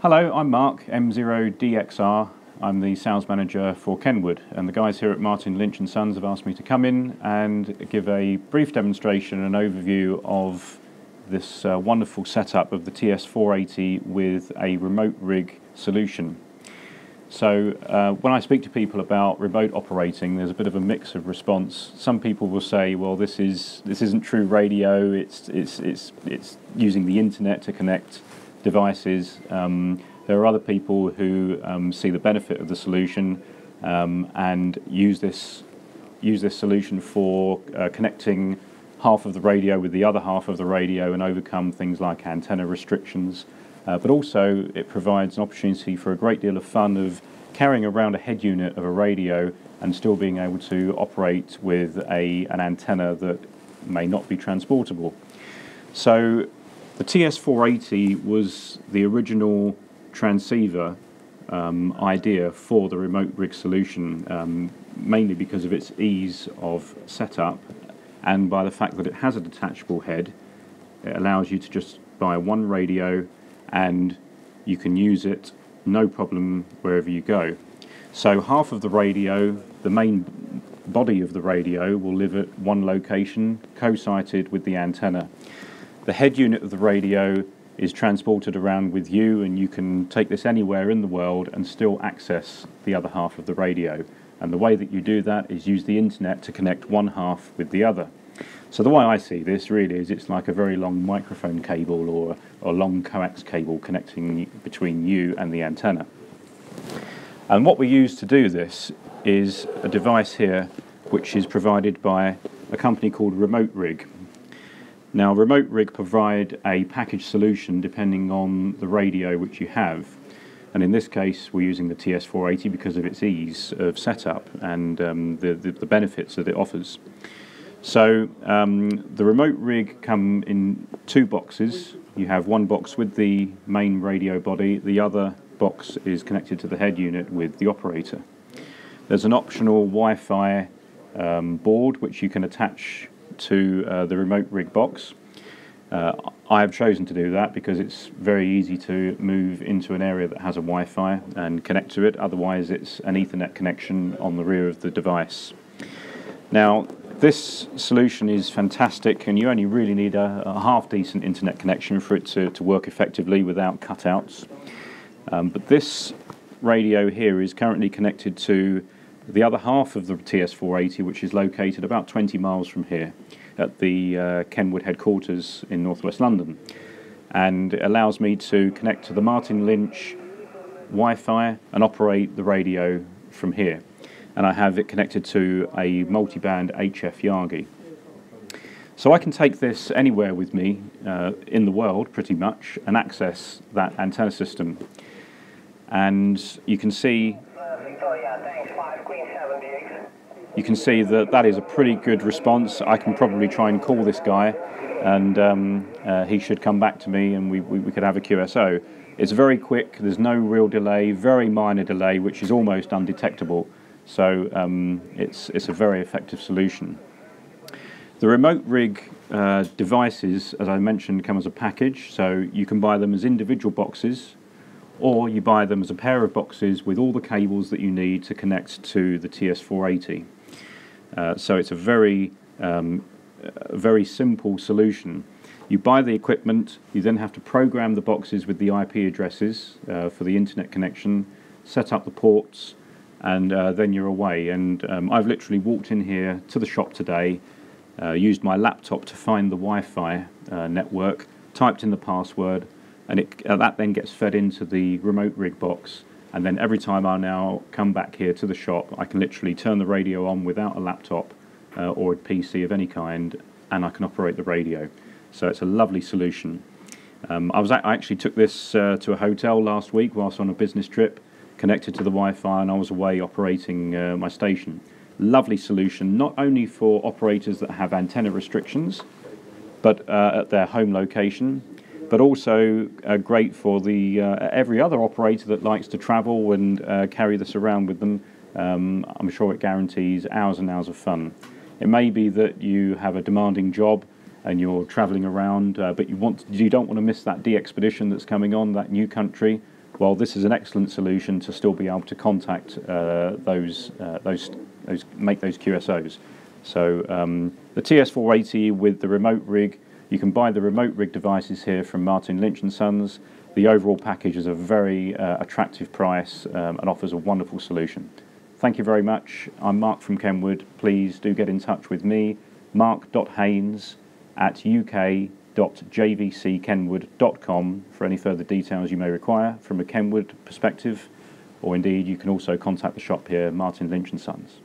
Hello, I'm Mark, M0DXR. I'm the sales manager for Kenwood, and the guys here at Martin Lynch & Sons have asked me to come in and give a brief demonstration and overview of this wonderful setup of the TS-480 with a remote rig solution. So when I speak to people about remote operating, there's a bit of a mix of response. Some people will say, well, this isn't true radio, it's using the internet to connect devices. There are other people who see the benefit of the solution and use this solution for connecting half of the radio with the other half of the radio and overcome things like antenna restrictions. But also it provides an opportunity for a great deal of fun of carrying around a head unit of a radio and still being able to operate with an antenna that may not be transportable. So the TS-480 was the original transceiver idea for the remote rig solution, mainly because of its ease of setup and by the fact that it has a detachable head. It allows you to just buy one radio and you can use it no problem wherever you go. So half of the radio, the main body of the radio, will live at one location, co-sited with the antenna. The head unit of the radio is transported around with you, and you can take this anywhere in the world and still access the other half of the radio. And the way that you do that is use the internet to connect one half with the other. So the way I see this really is it's like a very long microphone cable or a long coax cable connecting between you and the antenna. And what we use to do this is a device here which is provided by a company called Remote Rig. Now, Remote Rig provide a package solution depending on the radio which you have, and in this case we're using the TS-480 because of its ease of setup and the benefits that it offers. So the Remote Rig come in two boxes. You have one box with the main radio body, the other box is connected to the head unit with the operator. There's an optional Wi-Fi board which you can attach to the Remote Rig box. I have chosen to do that because it's very easy to move into an area that has a Wi-Fi and connect to it, otherwise it's an Ethernet connection on the rear of the device. Now this solution is fantastic, and you only really need a half decent internet connection for it to work effectively without cutouts. But this radio here is currently connected to the other half of the TS-480, which is located about 20 miles from here at the Kenwood headquarters in northwest London, and it allows me to connect to the Martin Lynch Wi-Fi and operate the radio from here, and I have it connected to a multi-band HF Yagi. So I can take this anywhere with me in the world pretty much and access that antenna system, and you can see that that is a pretty good response. I can probably try and call this guy, and he should come back to me, and we could have a QSO. It's very quick, there's no real delay, very minor delay, which is almost undetectable. So it's a very effective solution. The Remote Rig devices, as I mentioned, come as a package, so you can buy them as individual boxes, or you buy them as a pair of boxes with all the cables that you need to connect to the TS-480. So it's a very simple solution. You buy the equipment, you then have to program the boxes with the IP addresses for the internet connection, set up the ports, and then you're away. And I've literally walked in here to the shop today, used my laptop to find the Wi-Fi network, typed in the password, and that then gets fed into the Remote Rig box. And then every time I now come back here to the shop, I can literally turn the radio on without a laptop or a PC of any kind, and I can operate the radio. So it's a lovely solution. I actually took this to a hotel last week whilst on a business trip, connected to the Wi-Fi, and I was away operating my station. Lovely solution, not only for operators that have antenna restrictions, but at their home location, but also great for every other operator that likes to travel and carry this around with them. I'm sure it guarantees hours and hours of fun. It may be that you have a demanding job and you're traveling around, but you don't want to miss that de-expedition that's coming on, that new country. well, this is an excellent solution to still be able to contact those QSOs. So the TS-480 with the remote rig, you can buy the remote rig devices here from Martin Lynch & Sons. The overall package is a very attractive price and offers a wonderful solution. Thank you very much. I'm Mark from Kenwood. Please do get in touch with me, mark.haynes@uk.jvckenwood.com, for any further details you may require from a Kenwood perspective, or indeed you can also contact the shop here, Martin Lynch & Sons.